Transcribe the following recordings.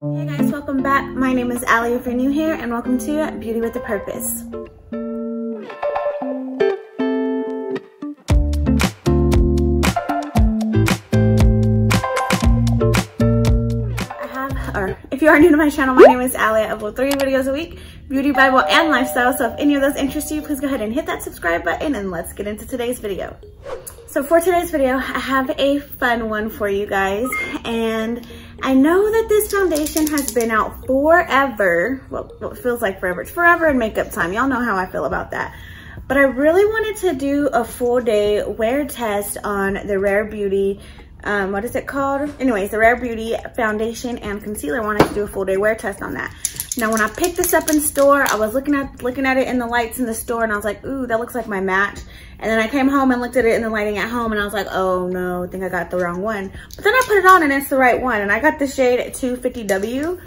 Hey guys, welcome back. My name is Allie if you're new here, and welcome to Beauty with a Purpose. If you are new to my channel, my name is Allie. I upload 3 videos a week, beauty, Bible, and lifestyle. So if any of those interest you, please go ahead and hit that subscribe button, and let's get into today's video. So for today's video, I have a fun one for you guys. And I know that this foundation has been out forever. Well, it feels like forever. It's forever in makeup time. Y'all know how I feel about that. But I really wanted to do a full day wear test on the Rare Beauty what is it called? Anyways, the Rare Beauty foundation and concealer. Wanted to do a full day wear test on that. Now, when I picked this up in store, I was looking at it in the lights in the store, and I was like, ooh, that looks like my match. And then I came home and looked at it in the lighting at home, and I was like, oh no, I think I got the wrong one. But then I put it on, and it's the right one. And I got the shade 250W,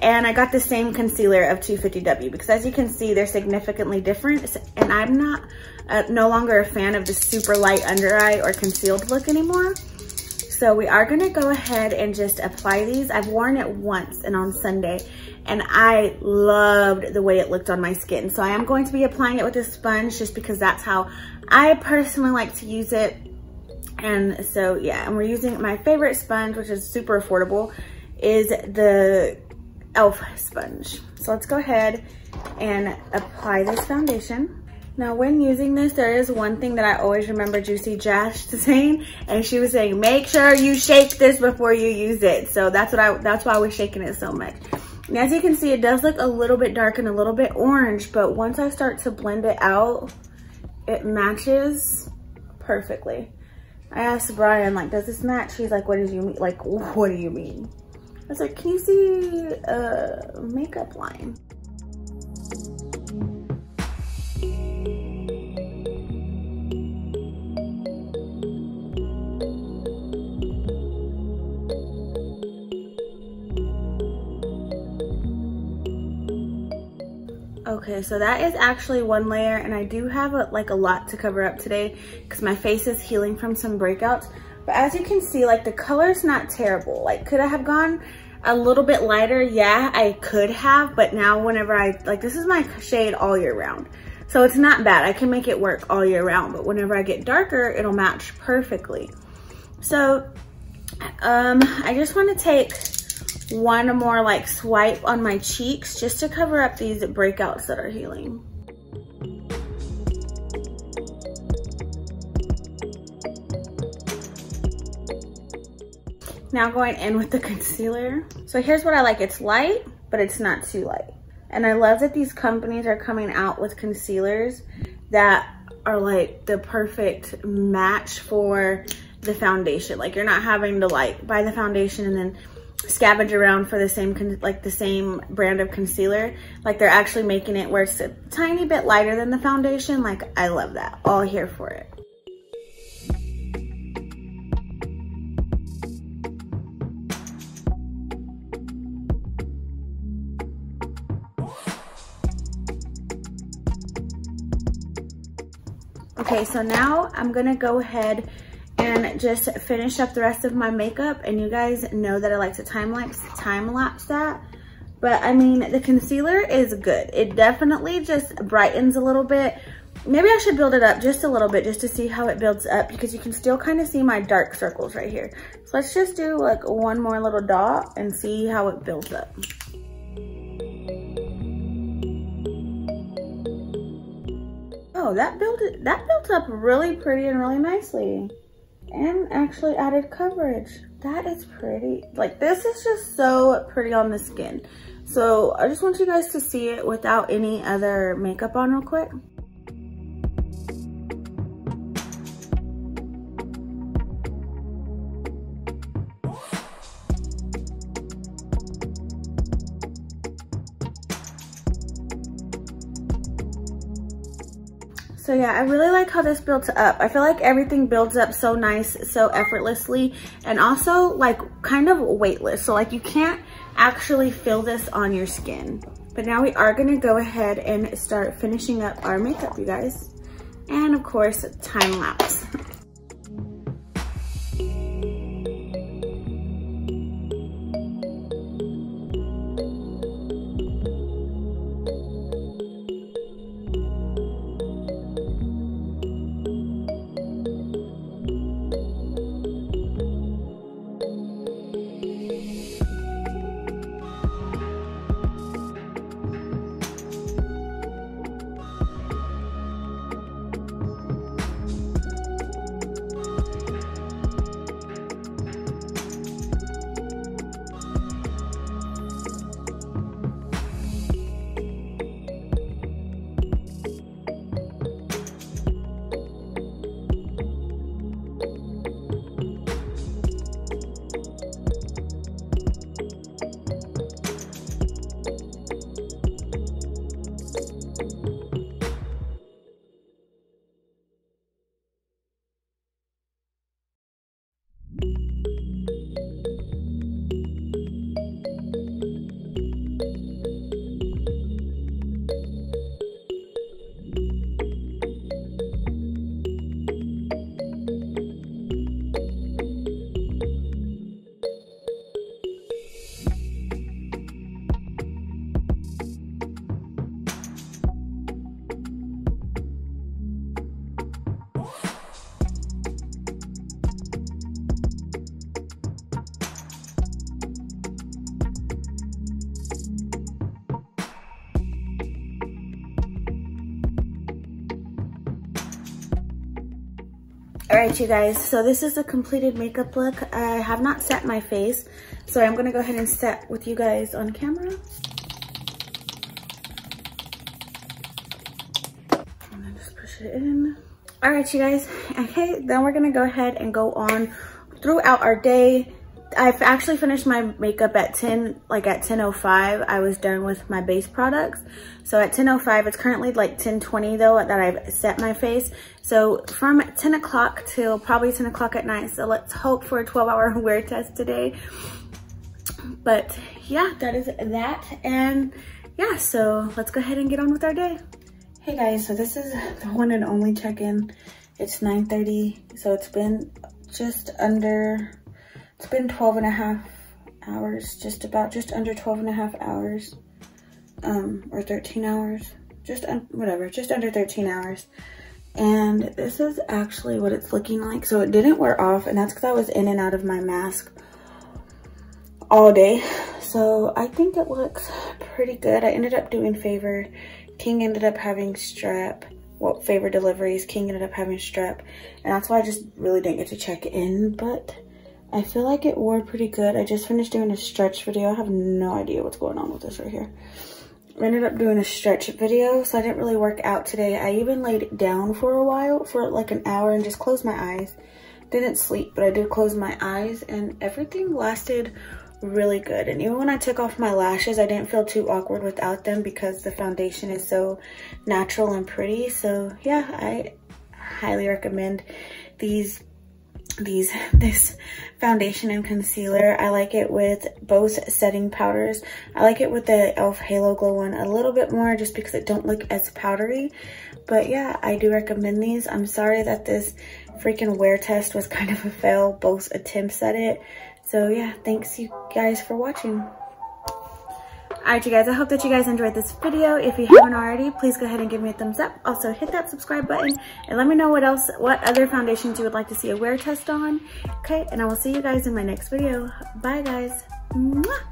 and I got the same concealer of 250W, because as you can see, they're significantly different. And I'm not no longer a fan of the super light under eye or concealed look anymore. So we are gonna go ahead and just apply these. I've worn it once and on Sunday, and I loved the way it looked on my skin. So I am going to be applying it with a sponge, just because that's how I personally like to use it. And so yeah, and we're using my favorite sponge, which is super affordable, is the Elf sponge. So let's go ahead and apply this foundation. Now, when using this, there is one thing that I always remember Juicy Jash saying, and she was saying, make sure you shake this before you use it. So that's why I was shaking it so much. And as you can see, it does look a little bit dark and a little bit orange, but once I start to blend it out, it matches perfectly. I asked Brian, like, does this match? He's like, what do you mean? Like, what do you mean? I was like, can you see a makeup line? Okay, so that is actually one layer, and I do have a lot to cover up today because my face is healing from some breakouts. But as you can see, like, the color's not terrible. Like, could I have gone a little bit lighter? Yeah, I could have, but now whenever I, like, this is my shade all year round. So it's not bad. I can make it work all year round, but whenever I get darker, it'll match perfectly. So I just want to take one more like swipe on my cheeks just to cover up these breakouts that are healing. Now going in with the concealer. So here's what I like. It's light, but it's not too light. And I love that these companies are coming out with concealers that are like the perfect match for the foundation. Like, you're not having to like buy the foundation and then scavenge around for the same brand of concealer. Like, they're actually making it where it's a tiny bit lighter than the foundation. Like, I love that. All here for it. Okay, so now I'm gonna go ahead and just finish up the rest of my makeup. And you guys know that I like to time lapse that. But I mean, the concealer is good. It definitely just brightens a little bit. Maybe I should build it up just a little bit just to see how it builds up, because you can still kind of see my dark circles right here. So let's just do like one more little dot and see how it builds up. Oh, that built up really pretty and really nicely. And actually added coverage. That is pretty. Like, this is just so pretty on the skin. So I just want you guys to see it without any other makeup on real quick. So yeah, I really like how this built up. I feel like everything builds up so nice, so effortlessly, and also like kind of weightless. So like, you can't actually feel this on your skin. But now we are gonna go ahead and start finishing up our makeup, you guys. And of course, time lapse. All right, you guys, so this is the completed makeup look. I have not set my face, so I'm gonna go ahead and set with you guys on camera. And then just push it in. All right, you guys, okay, then we're gonna go ahead and go on throughout our day. I've actually finished my makeup at 10, like at 10:05, I was done with my base products. So at 10:05, it's currently like 10:20 though that I've set my face. So from 10 o'clock till probably 10 o'clock at night. So let's hope for a 12-hour wear test today. But yeah, that is that. And yeah, so let's go ahead and get on with our day. Hey guys, so this is the one and only check-in. It's 9:30, so it's been just under... It's been 12 and a half hours, just under 12 and a half hours, or 13 hours, just under 13 hours. And this is actually what it's looking like. So it didn't wear off, and that's because I was in and out of my mask all day. So I think it looks pretty good. I ended up doing Favor. King ended up having strep. Well, Favor deliveries, King ended up having strep. And that's why I just really didn't get to check in, but I feel like it wore pretty good. I just finished doing a stretch video. I have no idea what's going on with this right here. I ended up doing a stretch video, so I didn't really work out today. I even laid down for a while, for like an hour, and just closed my eyes. Didn't sleep, but I did close my eyes, and everything lasted really good. And even when I took off my lashes, I didn't feel too awkward without them because the foundation is so natural and pretty. So yeah, I highly recommend this foundation and concealer. I like it with both setting powders. I like it with the Elf Halo Glow one a little bit more just because it don't look as powdery. But yeah, I do recommend these. I'm sorry that this freaking wear test was kind of a fail, both attempts at it. So yeah, thanks you guys for watching. Alright you guys, I hope that you guys enjoyed this video. If you haven't already, please go ahead and give me a thumbs up. Also hit that subscribe button and let me know what other foundations you would like to see a wear test on. Okay, and I will see you guys in my next video. Bye guys. Mwah!